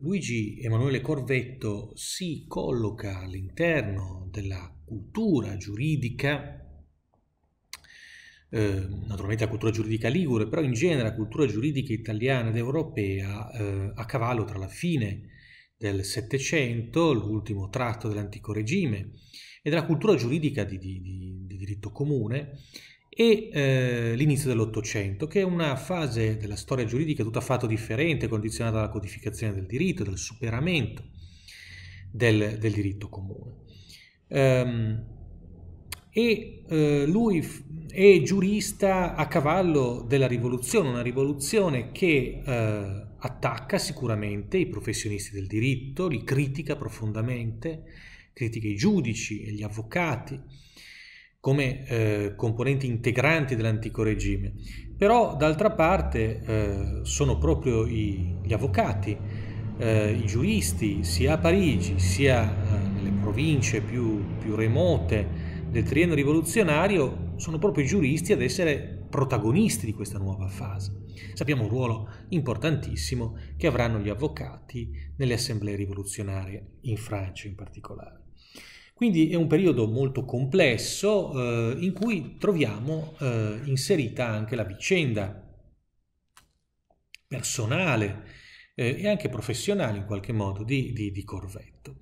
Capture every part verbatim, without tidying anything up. Luigi Emanuele Corvetto si colloca all'interno della cultura giuridica, eh, naturalmente la cultura giuridica ligure, però in genere la cultura giuridica italiana ed europea, eh, a cavallo tra la fine del Settecento, l'ultimo tratto dell'antico regime, e della cultura giuridica di, di, di, di diritto comune, e eh, l'inizio dell'Ottocento, che è una fase della storia giuridica tutta affatto differente, condizionata dalla codificazione del diritto, dal superamento del, del diritto comune. Um, e eh, lui è giurista a cavallo della rivoluzione, una rivoluzione che eh, attacca sicuramente i professionisti del diritto, li critica profondamente, critica i giudici e gli avvocati, come eh, componenti integranti dell'antico regime. Però d'altra parte eh, sono proprio i, gli avvocati, eh, i giuristi, sia a Parigi sia eh, nelle province più, più remote del triennio rivoluzionario, sono proprio i giuristi ad essere protagonisti di questa nuova fase. Sappiamo un ruolo importantissimo che avranno gli avvocati nelle assemblee rivoluzionarie, in Francia in particolare. Quindi è un periodo molto complesso eh, in cui troviamo eh, inserita anche la vicenda personale eh, e anche professionale in qualche modo di, di, di Corvetto.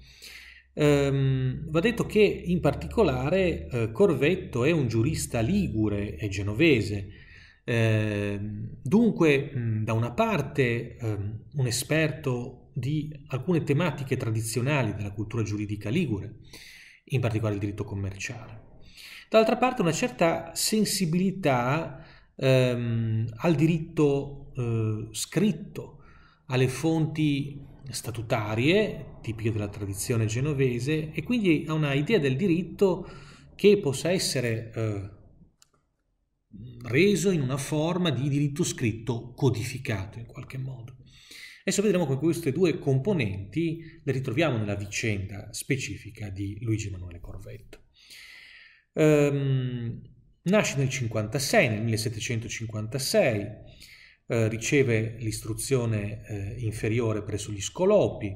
Ehm, va detto che in particolare eh, Corvetto è un giurista ligure e genovese, eh, dunque mh, da una parte eh, un esperto di alcune tematiche tradizionali della cultura giuridica ligure, in particolare il diritto commerciale. D'altra parte una certa sensibilità ehm, al diritto eh, scritto, alle fonti statutarie, tipiche della tradizione genovese, e quindi a una idea del diritto che possa essere eh, reso in una forma di diritto scritto codificato in qualche modo. Adesso vedremo che queste due componenti le ritroviamo nella vicenda specifica di Luigi Emanuele Corvetto. Ehm, nasce nel cinquantasei, nel millesettecentocinquantasei, eh, riceve l'istruzione eh, inferiore presso gli Scolopi,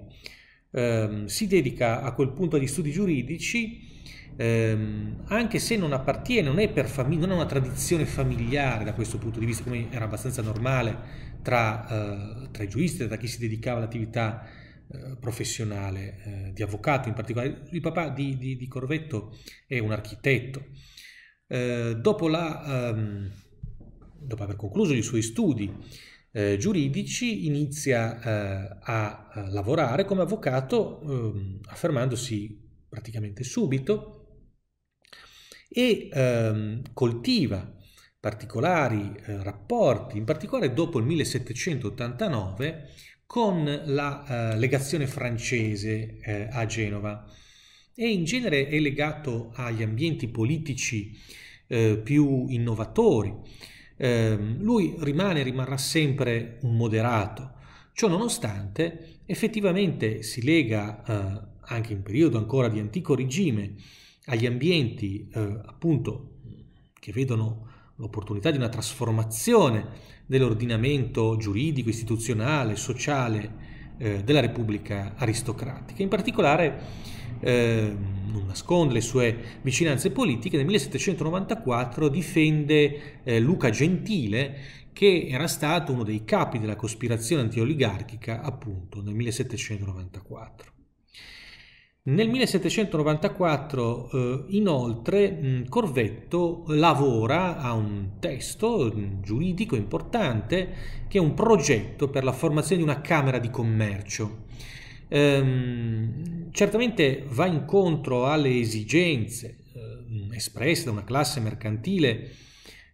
ehm, si dedica a quel punto agli studi giuridici, ehm, anche se non appartiene, non è, per non è una tradizione familiare da questo punto di vista, come era abbastanza normale Tra, eh, tra i giuristi, tra chi si dedicava all'attività eh, professionale eh, di avvocato. In particolare il papà di, di, di Corvetto è un architetto. Eh, dopo, la, ehm, dopo aver concluso i suoi studi eh, giuridici inizia eh, a, a lavorare come avvocato, ehm, affermandosi praticamente subito, e ehm, coltiva particolari eh, rapporti, in particolare dopo il millesettecentottantanove, con la eh, legazione francese eh, a Genova, e in genere è legato agli ambienti politici eh, più innovatori. Eh, lui rimane e rimarrà sempre un moderato, ciò nonostante effettivamente si lega, eh, anche in periodo ancora di antico regime, agli ambienti eh, appunto che vedono l'opportunità di una trasformazione dell'ordinamento giuridico, istituzionale, sociale eh, della Repubblica aristocratica. In particolare, eh, non nasconde le sue vicinanze politiche, nel millesettecentonovantaquattro difende eh, Luca Gentile, che era stato uno dei capi della cospirazione antioligarchica, appunto, nel millesettecentonovantaquattro. Nel millesettecentonovantaquattro eh, inoltre Corvetto lavora a un testo giuridico importante, che è un progetto per la formazione di una Camera di Commercio. Ehm, certamente va incontro alle esigenze eh, espresse da una classe mercantile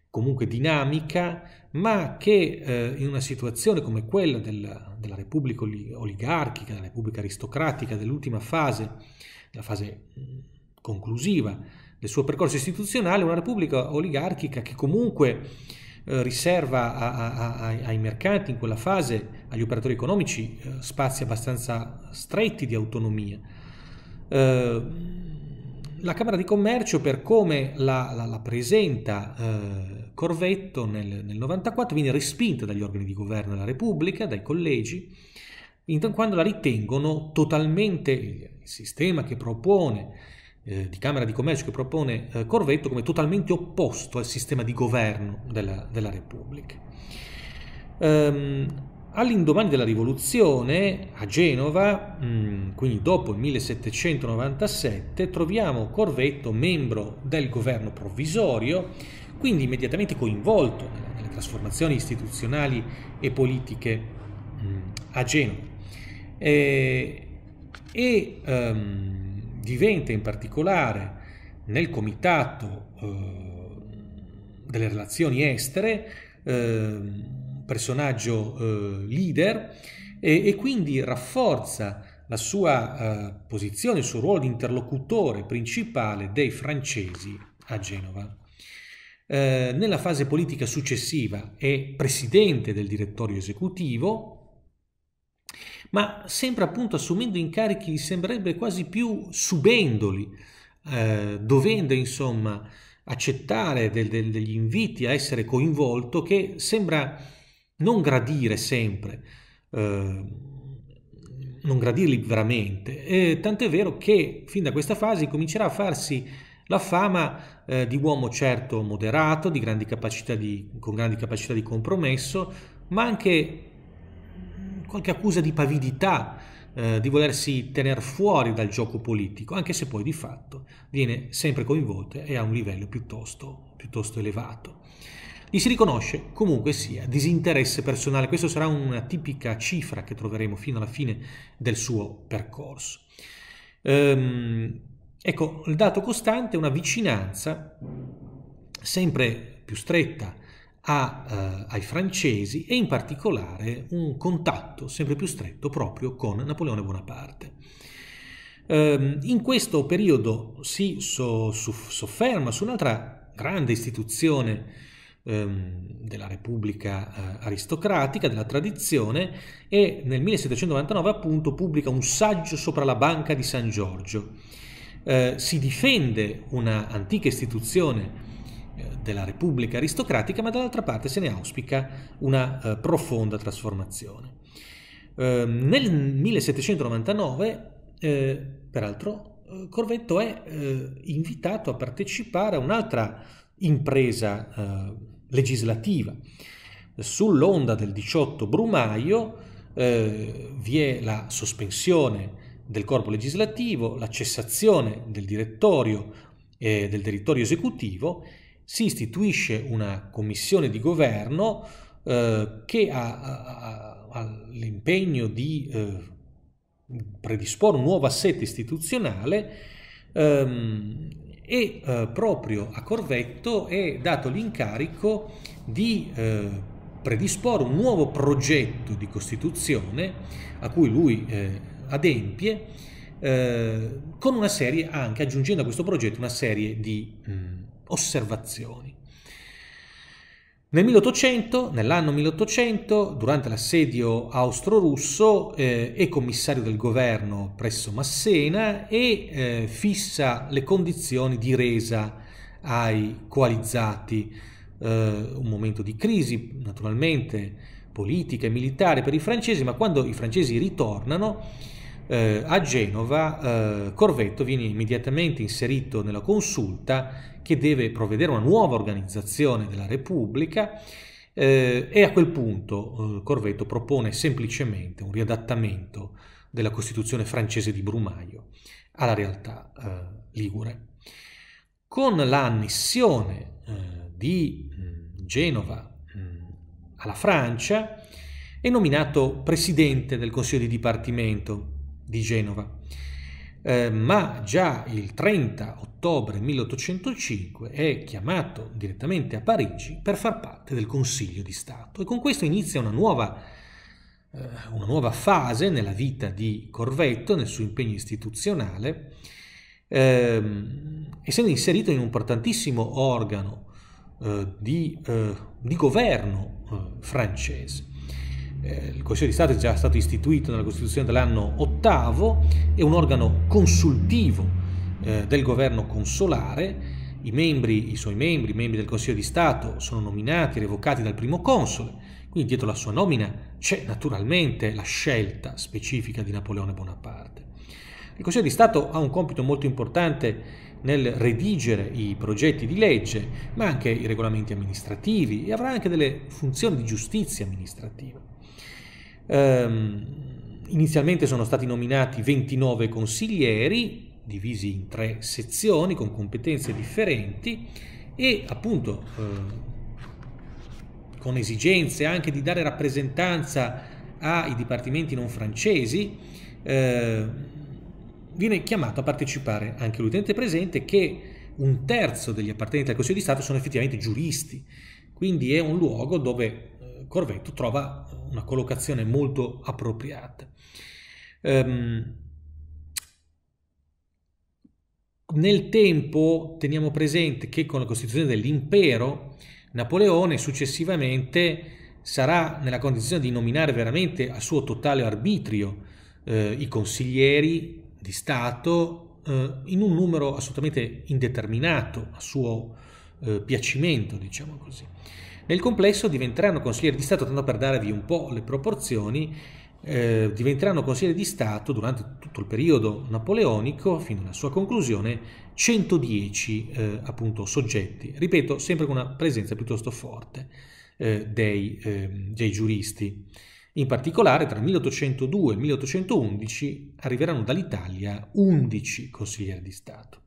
comunque dinamica, ma che eh, in una situazione come quella della, della Repubblica oligarchica, della Repubblica aristocratica, dell'ultima fase, la fase conclusiva del suo percorso istituzionale, una Repubblica oligarchica che comunque eh, riserva a, a, a, ai mercanti in quella fase, agli operatori economici, eh, spazi abbastanza stretti di autonomia. Eh, la Camera di Commercio, per come la, la, la presenta eh, Corvetto nel, nel novantaquattro, viene respinta dagli organi di governo della Repubblica, dai collegi, quando la ritengono totalmente, il sistema che propone, eh, di Camera di Commercio che propone eh, Corvetto, come totalmente opposto al sistema di governo della, della Repubblica. Ehm, All'indomani della rivoluzione a Genova, quindi dopo il millesettecentonovantasette, troviamo Corvetto membro del governo provvisorio, quindi immediatamente coinvolto nelle trasformazioni istituzionali e politiche a Genova. E, e um, diventa in particolare nel Comitato uh, delle Relazioni Estere uh, personaggio eh, leader e, e quindi rafforza la sua eh, posizione, il suo ruolo di interlocutore principale dei francesi a Genova. Eh, nella fase politica successiva è presidente del direttorio esecutivo, ma sempre appunto assumendo incarichi sembrerebbe quasi più subendoli, eh, dovendo insomma accettare del, del, degli inviti a essere coinvolto, che sembra non gradire sempre, eh, non gradirli veramente, eh, tant'è vero che fin da questa fase comincerà a farsi la fama eh, di uomo certo moderato, di grandi capacità di, con grandi capacità di compromesso, ma anche qualche accusa di pavidità, eh, di volersi tenere fuori dal gioco politico, anche se poi di fatto viene sempre coinvolto e a un livello piuttosto, piuttosto elevato. Gli si riconosce comunque sia disinteresse personale, questo sarà una tipica cifra che troveremo fino alla fine del suo percorso. Ehm, ecco, il dato costante è una vicinanza sempre più stretta a, eh, ai francesi e in particolare un contatto sempre più stretto proprio con Napoleone Bonaparte. Ehm, in questo periodo si so, so, sofferma su un'altra grande istituzione della Repubblica aristocratica, della tradizione, e nel millesettecentonovantanove appunto pubblica un saggio sopra la Banca di San Giorgio. Eh, si difende una antica istituzione della Repubblica aristocratica, ma dall'altra parte se ne auspica una eh, profonda trasformazione. Eh, nel millesettecentonovantanove, eh, peraltro, Corvetto è eh, invitato a partecipare a un'altra impresa eh, legislativa. Sull'onda del diciotto Brumaio eh, vi è la sospensione del corpo legislativo, la cessazione del direttorio e eh, del direttorio esecutivo, si istituisce una commissione di governo eh, che ha, ha, ha l'impegno di eh, predisporre un nuovo assetto istituzionale, ehm, e eh, proprio a Corvetto è dato l'incarico di eh, predisporre un nuovo progetto di Costituzione a cui lui eh, adempie, eh, con una serie, anche aggiungendo a questo progetto una serie di mh, osservazioni. Nel milleottocento, nell'anno milleottocento, durante l'assedio austro-russo, eh, è commissario del governo presso Massena e eh, fissa le condizioni di resa ai coalizzati. Eh, un momento di crisi, naturalmente, politica e militare per i francesi, ma quando i francesi ritornano eh, a Genova, eh, Corvetto viene immediatamente inserito nella consulta che deve provvedere a una nuova organizzazione della Repubblica, eh, e a quel punto eh, Corvetto propone semplicemente un riadattamento della Costituzione francese di Brumaio alla realtà eh, ligure. Con l'annessione eh, di mh, Genova mh, alla Francia è nominato presidente del Consiglio di Dipartimento di Genova. Eh, ma già il trenta ottobre milleottocentocinque è chiamato direttamente a Parigi per far parte del Consiglio di Stato, e con questo inizia una nuova, eh, una nuova fase nella vita di Corvetto, nel suo impegno istituzionale, eh, essendo inserito in un importantissimo organo eh, di, eh, di governo eh, francese. Il Consiglio di Stato è già stato istituito nella Costituzione dell'anno ottavo, è un organo consultivo eh, del governo consolare. I, membri, i suoi membri, i membri del Consiglio di Stato, sono nominati e revocati dal primo console, Quindi dietro la sua nomina c'è naturalmente la scelta specifica di Napoleone Bonaparte. Il Consiglio di Stato ha un compito molto importante nel redigere i progetti di legge, ma anche i regolamenti amministrativi, e avrà anche delle funzioni di giustizia amministrativa. Ehm, inizialmente sono stati nominati ventinove consiglieri, divisi in tre sezioni con competenze differenti e appunto eh, con esigenze anche di dare rappresentanza ai dipartimenti non francesi, eh, viene chiamato a partecipare anche lui. Tenete presente che un terzo degli appartenenti al Consiglio di Stato sono effettivamente giuristi, quindi è un luogo dove Corvetto trova una collocazione molto appropriata. Um, nel tempo teniamo presente che con la costituzione dell'impero Napoleone successivamente sarà nella condizione di nominare veramente a suo totale arbitrio eh, i consiglieri di Stato eh, in un numero assolutamente indeterminato, a suo eh, piacimento, diciamo così. Nel complesso diventeranno consiglieri di Stato, tanto per darvi un po' le proporzioni, eh, diventeranno consiglieri di Stato durante tutto il periodo napoleonico, fino alla sua conclusione, centodieci eh, appunto soggetti, ripeto, sempre con una presenza piuttosto forte eh, dei, eh, dei giuristi. In particolare tra il milleottocentodue e il milleottocentoundici arriveranno dall'Italia undici consiglieri di Stato.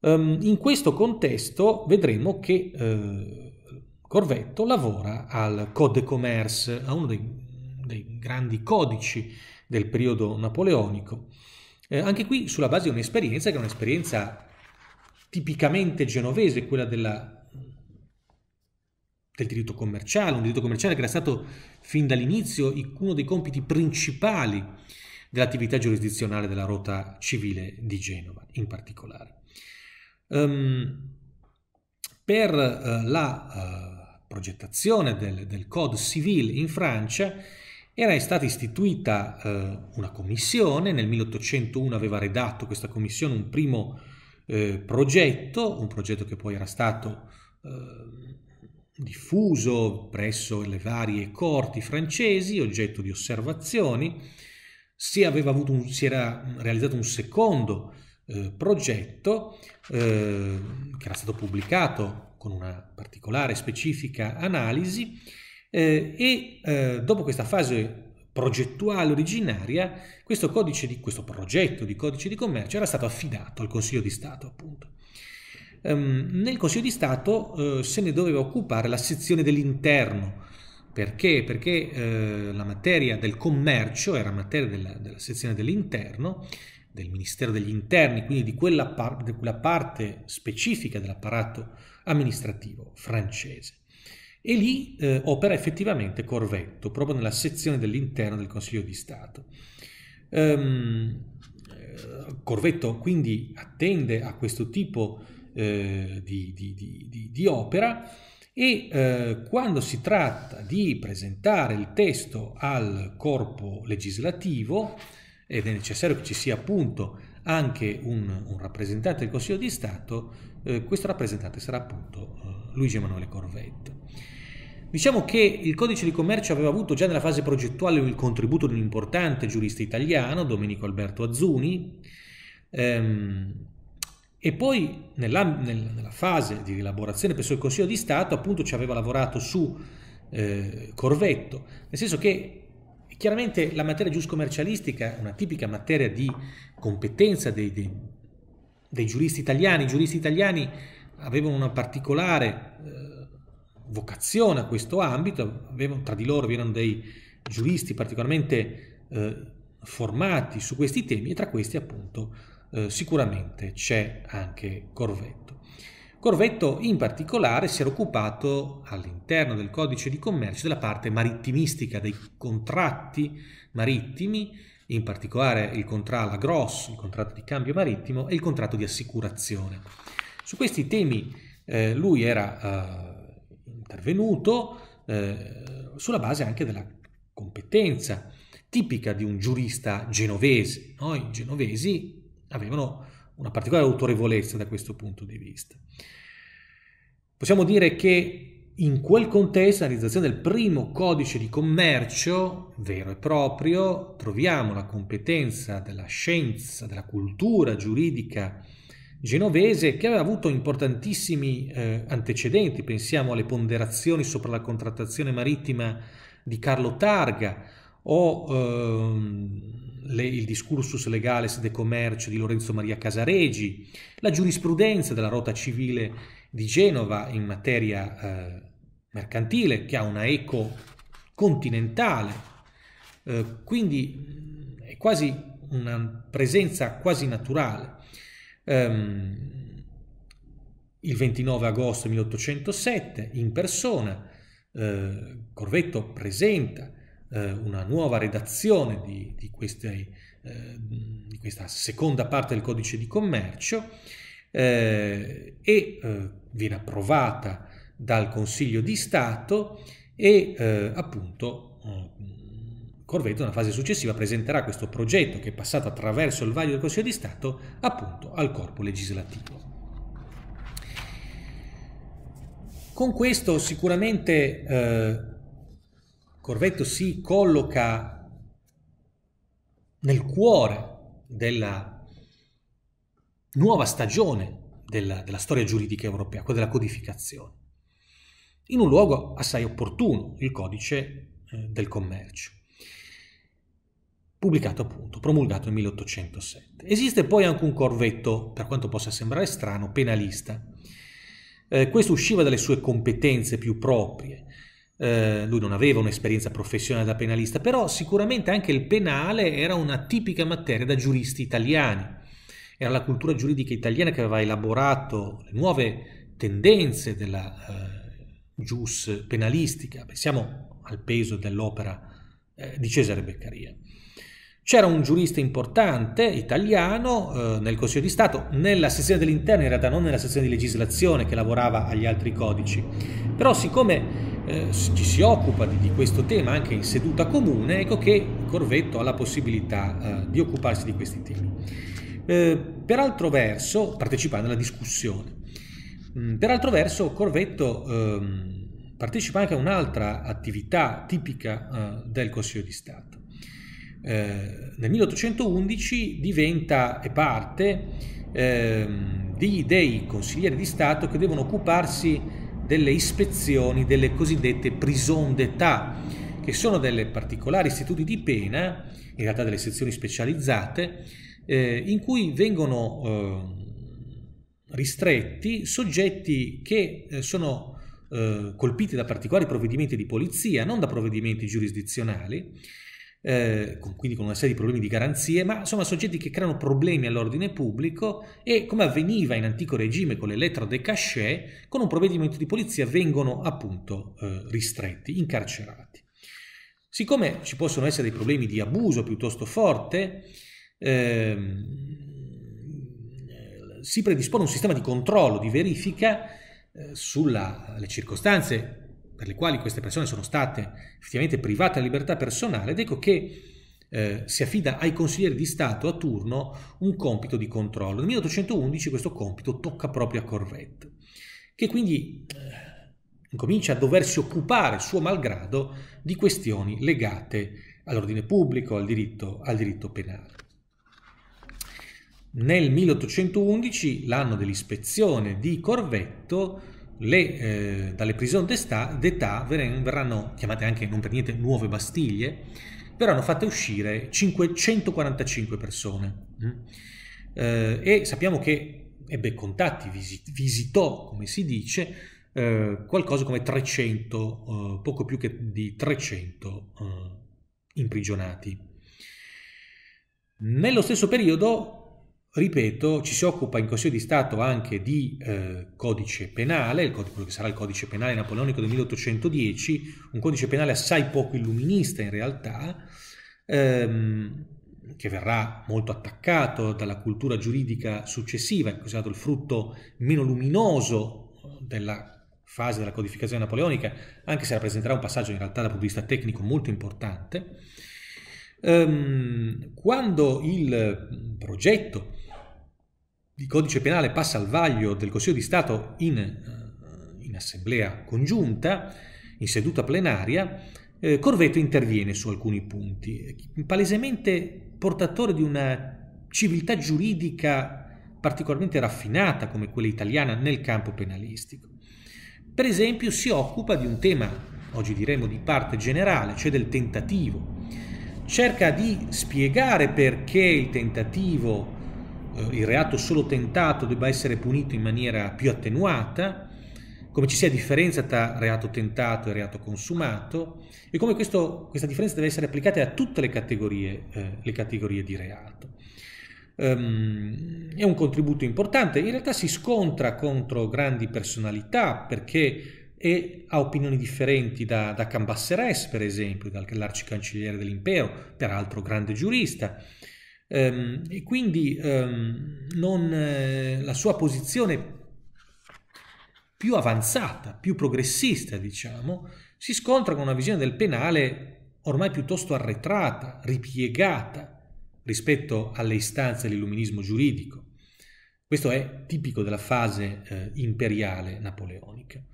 Um, in questo contesto vedremo che eh, Corvetto lavora al Code de Commerce, a uno dei, dei grandi codici del periodo napoleonico, eh, anche qui sulla base di un'esperienza che è un'esperienza tipicamente genovese, quella della del diritto commerciale, un diritto commerciale che era stato fin dall'inizio uno dei compiti principali dell'attività giurisdizionale della Rota Civile di Genova in particolare. Um, per uh, la uh, progettazione del, del Code civile in Francia era stata istituita uh, una commissione, nel milleottocentouno aveva redatto questa commissione un primo uh, progetto, un progetto che poi era stato uh, diffuso presso le varie corti francesi, oggetto di osservazioni. Si, aveva avuto un, si era realizzato un secondo eh, progetto eh, che era stato pubblicato con una particolare specifica analisi eh, e eh, dopo questa fase progettuale originaria questo, codice di, questo progetto di codice di commercio era stato affidato al Consiglio di Stato, appunto. Nel Consiglio di Stato eh, se ne doveva occupare la sezione dell'interno. Perché? Perché eh, la materia del commercio era materia della, della sezione dell'interno, del Ministero degli Interni, quindi di quella, par di quella parte specifica dell'apparato amministrativo francese. E lì eh, opera effettivamente Corvetto, proprio nella sezione dell'interno del Consiglio di Stato. Ehm, Corvetto quindi attende a questo tipo di Di, di, di, di opera e eh, quando si tratta di presentare il testo al corpo legislativo ed è necessario che ci sia appunto anche un, un rappresentante del Consiglio di Stato, eh, questo rappresentante sarà appunto eh, Luigi Emanuele Corvetto. Diciamo che il Codice di Commercio aveva avuto già nella fase progettuale il contributo di un importante giurista italiano, Domenico Alberto Azzuni, ehm, e poi nella, nella fase di rielaborazione presso il Consiglio di Stato appunto ci aveva lavorato su eh, Corvetto, nel senso che chiaramente la materia giuscommercialistica è una tipica materia di competenza dei, dei, dei giuristi italiani. I giuristi italiani avevano una particolare eh, vocazione a questo ambito, avevano, tra di loro vi erano dei giuristi particolarmente eh, formati su questi temi e tra questi appunto Eh, sicuramente c'è anche Corvetto. Corvetto in particolare si era occupato all'interno del Codice di Commercio della parte marittimistica, dei contratti marittimi, in particolare il contratto alla gross, il contratto di cambio marittimo e il contratto di assicurazione. Su questi temi eh, lui era eh, intervenuto eh, sulla base anche della competenza tipica di un giurista genovese. No? I genovesi avevano una particolare autorevolezza da questo punto di vista. Possiamo dire che In quel contesto, la realizzazione del primo codice di commercio vero e proprio, troviamo la competenza della scienza, della cultura giuridica genovese, che aveva avuto importantissimi eh, antecedenti. Pensiamo alle ponderazioni sopra la contrattazione marittima di Carlo Targa o ehm, le, il discursus legales de commercio di Lorenzo Maria Casareggi, la giurisprudenza della Rota Civile di Genova in materia eh, mercantile, che ha una eco continentale, eh, quindi è quasi una presenza quasi naturale. Um, il ventinove agosto milleottocentosette, in persona, eh, Corvetto presenta eh, una nuova redazione di, di, queste, eh, di questa seconda parte del Codice di Commercio eh, e eh, viene approvata dal Consiglio di Stato e eh, appunto eh, Corvetto, nella fase successiva, presenterà questo progetto, che è passato attraverso il vaglio del Consiglio di Stato, appunto al corpo legislativo. Con questo sicuramente eh, Corvetto si colloca nel cuore della nuova stagione della, della storia giuridica europea, quella della codificazione, in un luogo assai opportuno, il Codice eh, del Commercio, pubblicato appunto, promulgato nel milleottocentosette. Esiste poi anche un Corvetto, per quanto possa sembrare strano, penalista. Eh, questo usciva dalle sue competenze più proprie. Eh, lui non aveva un'esperienza professionale da penalista, però sicuramente anche il penale era una tipica materia da giuristi italiani. Era la cultura giuridica italiana che aveva elaborato le nuove tendenze della eh, jus penalistica. Pensiamo al peso dell'opera eh, di Cesare Beccaria. C'era un giurista importante italiano eh, nel Consiglio di Stato, nella sezione dell'interno, in realtà non nella sezione di legislazione, che lavorava agli altri codici, però siccome eh, ci si occupa di, di questo tema anche in seduta comune, ecco che Corvetto ha la possibilità eh, di occuparsi di questi temi. Eh, per altro verso, partecipando alla discussione, mh, per altro verso Corvetto eh, partecipa anche a un'altra attività tipica eh, del Consiglio di Stato. Eh, nel milleottocentoundici diventa e parte eh, di, dei consiglieri di Stato che devono occuparsi delle ispezioni delle cosiddette prison d'età, che sono delle particolari istituti di pena, in realtà delle sezioni specializzate, eh, in cui vengono eh, ristretti soggetti che eh, sono eh, colpiti da particolari provvedimenti di polizia, non da provvedimenti giurisdizionali, Eh, con, quindi con una serie di problemi di garanzie, ma insomma soggetti che creano problemi all'ordine pubblico e, come avveniva in antico regime con le lettere de cachet, con un provvedimento di polizia vengono appunto eh, ristretti, incarcerati. Siccome ci possono essere dei problemi di abuso piuttosto forte, eh, si predispone un sistema di controllo, di verifica eh, sulle circostanze per le quali queste persone sono state effettivamente private della libertà personale, ed ecco che eh, si affida ai consiglieri di Stato a turno un compito di controllo. Nel milleottocentoundici questo compito tocca proprio a Corvetto, che quindi eh, comincia a doversi occupare, suo malgrado, di questioni legate all'ordine pubblico, al diritto, al diritto penale. Nel milleottocentoundici, l'anno dell'ispezione di Corvetto, Le, eh, dalle prison d'età verranno chiamate anche non per niente nuove Bastiglie, verranno fatte uscire cinquecentoquarantacinque persone mm. eh, e sappiamo che ebbe contatti, visit, visitò, come si dice, eh, qualcosa come trecento, eh, poco più che di trecento eh, imprigionati. Nello stesso periodo, ripeto, ci si occupa in Consiglio di Stato anche di eh, codice penale, il codice, quello che sarà il codice penale napoleonico del milleottocentodieci, un codice penale assai poco illuminista in realtà, ehm, che verrà molto attaccato dalla cultura giuridica successiva, è considerato il frutto meno luminoso della fase della codificazione napoleonica, anche se rappresenterà un passaggio in realtà dal punto di vista tecnico molto importante. Ehm, quando il progetto il codice penale passa al vaglio del Consiglio di Stato in, in assemblea congiunta, in seduta plenaria, eh, Corvetto interviene su alcuni punti, palesemente portatore di una civiltà giuridica particolarmente raffinata come quella italiana nel campo penalistico. Per esempio si occupa di un tema, oggi diremo di parte generale, cioè del tentativo. Cerca di spiegare perché il tentativo, eh, il reato solo tentato, debba essere punito in maniera più attenuata, come ci sia differenza tra reato tentato e reato consumato e come questo, questa differenza deve essere applicata a tutte le categorie, eh, le categorie di reato. Um, è un contributo importante, in realtà si scontra contro grandi personalità perché e ha opinioni differenti da, da Cambaceres, per esempio, dall'arcicancelliere dell'impero, peraltro grande giurista, ehm, e quindi ehm, non, eh, la sua posizione più avanzata, più progressista, diciamo, si scontra con una visione del penale ormai piuttosto arretrata, ripiegata rispetto alle istanze dell'illuminismo giuridico. Questo è tipico della fase eh, imperiale napoleonica.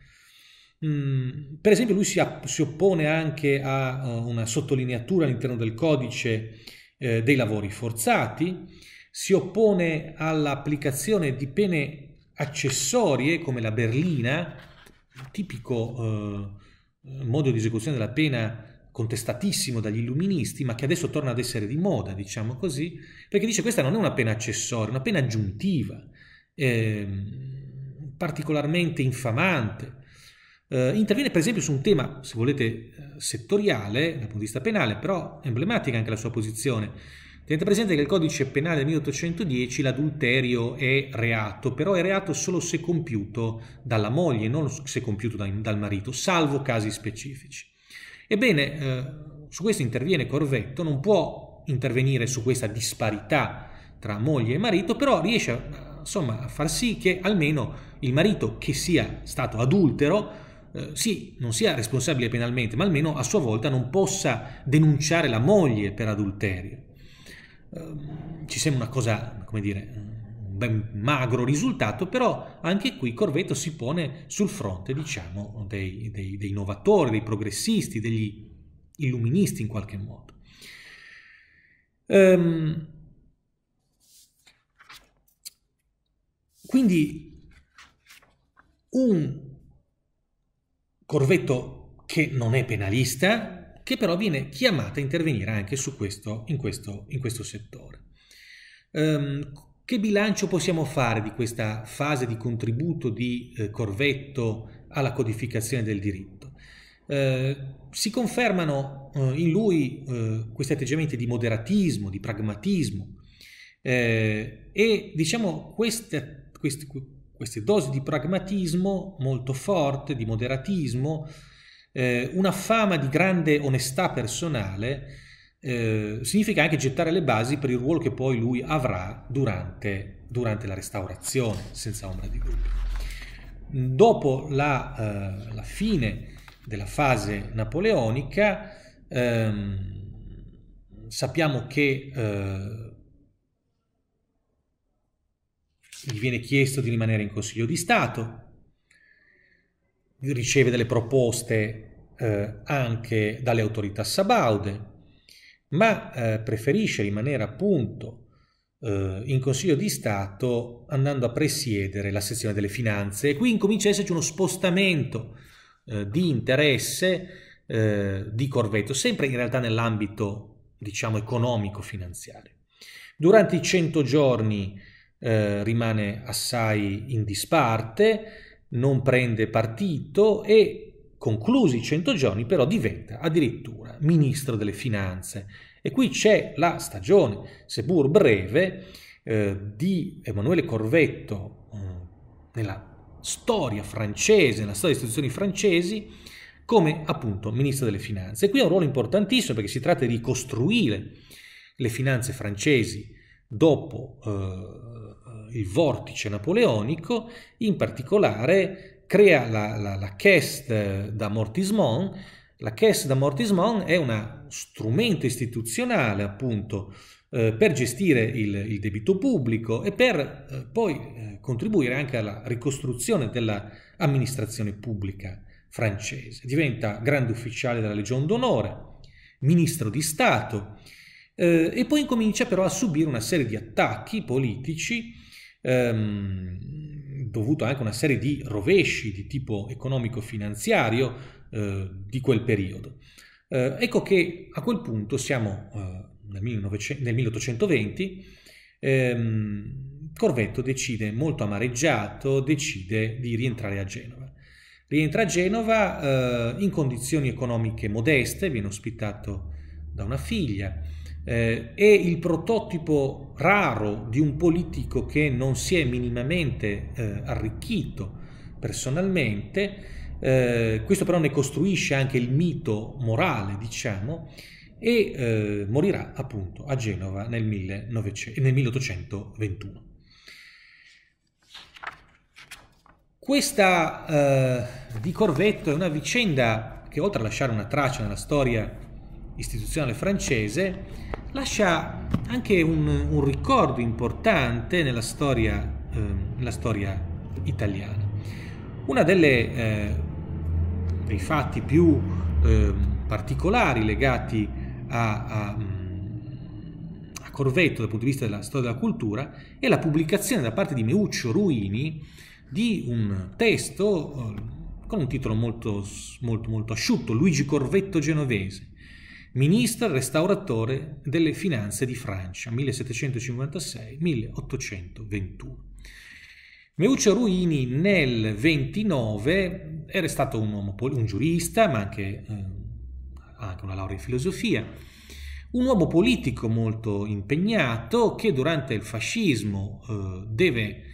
Per esempio lui si, si oppone anche a una sottolineatura all'interno del codice eh, dei lavori forzati, si oppone all'applicazione di pene accessorie come la berlina, tipico eh, modo di esecuzione della pena contestatissimo dagli illuministi, ma che adesso torna ad essere di moda, diciamo così, perché dice questa non è una pena accessoria, è una pena aggiuntiva, eh, particolarmente infamante. Uh, interviene per esempio su un tema, se volete, settoriale, dal punto di vista penale, però emblematica anche la sua posizione. Tenete presente che il codice penale del milleottocentodieci l'adulterio è reato, però è reato solo se compiuto dalla moglie, non se compiuto da, dal marito, salvo casi specifici. Ebbene, uh, su questo interviene Corvetto, non può intervenire su questa disparità tra moglie e marito, però riesce a, insomma, a far sì che almeno il marito che sia stato adultero Eh, sì, non sia responsabile penalmente, ma almeno a sua volta non possa denunciare la moglie per adulterio. Eh, ci sembra una cosa, come dire, un ben magro risultato, però anche qui Corvetto si pone sul fronte, diciamo, dei, dei, dei innovatori, dei progressisti, degli illuministi in qualche modo. Ehm, quindi un Corvetto che non è penalista, che però viene chiamato a intervenire anche su questo, in, questo, in questo settore. Ehm, che bilancio possiamo fare di questa fase di contributo di eh, Corvetto alla codificazione del diritto? Ehm, si confermano eh, in lui eh, questi atteggiamenti di moderatismo, di pragmatismo eh, e diciamo queste, queste Queste dosi di pragmatismo molto forte, di moderatismo, eh, una fama di grande onestà personale, eh, significa anche gettare le basi per il ruolo che poi lui avrà durante, durante la restaurazione, senza ombra di dubbio. Dopo la, eh, la fine della fase napoleonica, ehm, sappiamo che eh, gli viene chiesto di rimanere in Consiglio di Stato, riceve delle proposte eh, anche dalle autorità sabaude, ma eh, preferisce rimanere appunto eh, in Consiglio di Stato andando a presiedere la sezione delle finanze. E qui incomincia ad esserci uno spostamento eh, di interesse eh, di Corvetto, sempre in realtà nell'ambito, diciamo, economico-finanziario. Durante i cento giorni Eh, rimane assai in disparte, non prende partito e conclusi i cento giorni però diventa addirittura ministro delle finanze. E qui c'è la stagione, seppur breve, eh, di Emanuele Corvetto eh, nella storia francese, nella storia delle istituzioni francesi, come appunto ministro delle finanze. E qui ha un ruolo importantissimo perché si tratta di ricostruire le finanze francesi dopo eh, il vortice napoleonico, in particolare crea la, la, la Caisse d'amortissement. La Caisse d'amortissement è uno strumento istituzionale appunto eh, per gestire il, il debito pubblico e per eh, poi eh, contribuire anche alla ricostruzione della amministrazione pubblica francese. Diventa grande ufficiale della Legion d'Onore, ministro di Stato, eh, e poi incomincia però a subire una serie di attacchi politici ehm, dovuto anche a una serie di rovesci di tipo economico-finanziario eh, di quel periodo. Eh, ecco che a quel punto siamo eh, nel milleottocentoventi, ehm, Corvetto decide, molto amareggiato, decide di rientrare a Genova. Rientra a Genova eh, in condizioni economiche modeste, viene ospitato da una figlia, eh, è il prototipo raro di un politico che non si è minimamente eh, arricchito personalmente, eh, questo però ne costruisce anche il mito morale, diciamo, e eh, morirà appunto a Genova nel, nel milleottocentoventuno. Questa eh, di Corvetto è una vicenda che, oltre a lasciare una traccia nella storia istituzionale francese, lascia anche un, un ricordo importante nella storia, eh, nella storia italiana. Uno eh, dei fatti più eh, particolari legati a, a, a Corvetto dal punto di vista della storia della cultura è la pubblicazione da parte di Meuccio Ruini di un testo con un titolo molto, molto, molto asciutto: Luigi Corvetto Genovese, ministro e restauratore delle finanze di Francia, millesettecentocinquantasei milleottocentoventuno. Meuccio Ruini nel ventinove era stato un, uomo, un giurista, ma anche, eh, anche una laurea in filosofia, un uomo politico molto impegnato che durante il fascismo eh, deve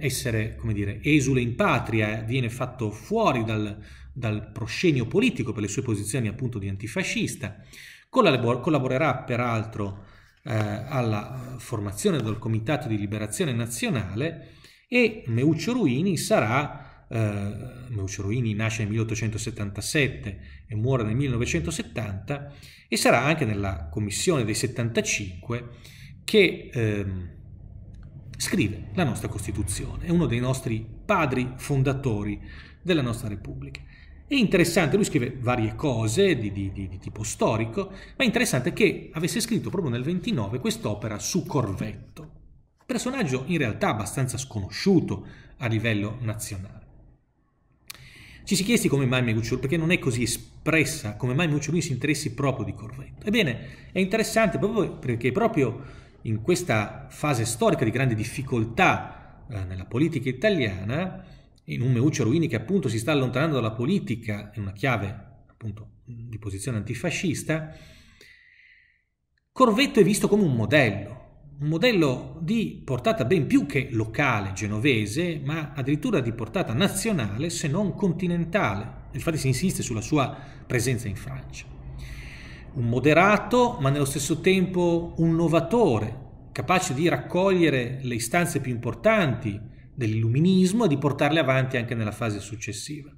essere, come dire, esule in patria, viene fatto fuori dal, dal proscenio politico per le sue posizioni appunto di antifascista. Collaborerà peraltro eh, alla formazione del Comitato di Liberazione Nazionale e Meuccio Ruini sarà, eh, Meuccio Ruini nasce nel milleottocentosettantasette e muore nel millenovecentosettanta, e sarà anche nella Commissione dei settantacinque che ehm, scrive la nostra Costituzione, è uno dei nostri padri fondatori della nostra Repubblica. È interessante, lui scrive varie cose di, di, di tipo storico, ma è interessante che avesse scritto proprio nel ventinove quest'opera su Corvetto, personaggio in realtà abbastanza sconosciuto a livello nazionale. Ci si chiesti come mai Meuccio, perché non è così espressa, come mai Meuccio si interessi proprio di Corvetto. Ebbene, è interessante proprio perché proprio in questa fase storica di grande difficoltà eh, nella politica italiana, in un Meuccio Ruini che appunto si sta allontanando dalla politica in una chiave appunto di posizione antifascista, Corvetto è visto come un modello, un modello di portata ben più che locale genovese, ma addirittura di portata nazionale se non continentale. Infatti si insiste sulla sua presenza in Francia. Un moderato, ma nello stesso tempo un novatore, capace di raccogliere le istanze più importanti dell'illuminismo e di portarle avanti anche nella fase successiva.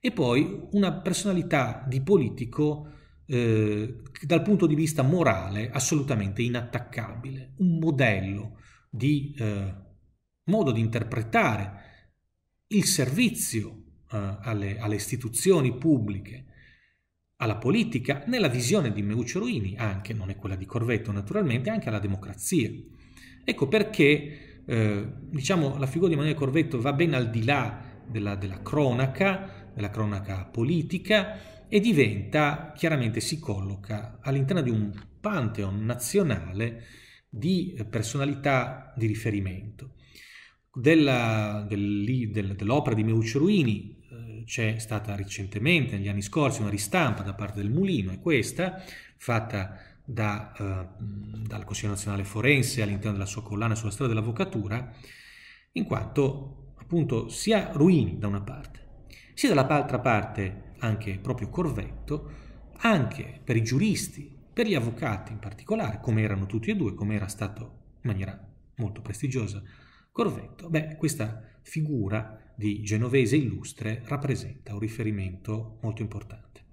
E poi una personalità di politico eh, dal punto di vista morale assolutamente inattaccabile, un modello di eh, modo di interpretare il servizio eh, alle, alle istituzioni pubbliche, alla politica, nella visione di Meuccio Ruini, anche, non è quella di Corvetto naturalmente, anche alla democrazia. Ecco perché eh, diciamo la figura di Emanuele Corvetto va ben al di là della, della cronaca, della cronaca politica, e diventa, chiaramente si colloca all'interno di un pantheon nazionale di personalità di riferimento. Dell'opera del, dell di Meuccio Ruini c'è stata recentemente, negli anni scorsi, una ristampa da parte del Mulino, è questa, fatta da, eh, dal Consiglio Nazionale Forense all'interno della sua collana sulla storia dell'avvocatura, in quanto appunto sia Ruini da una parte, sia dall'altra parte anche proprio Corvetto, anche per i giuristi, per gli avvocati in particolare, come erano tutti e due, come era stato in maniera molto prestigiosa Corvetto, beh, questa figura di genovese illustre rappresenta un riferimento molto importante.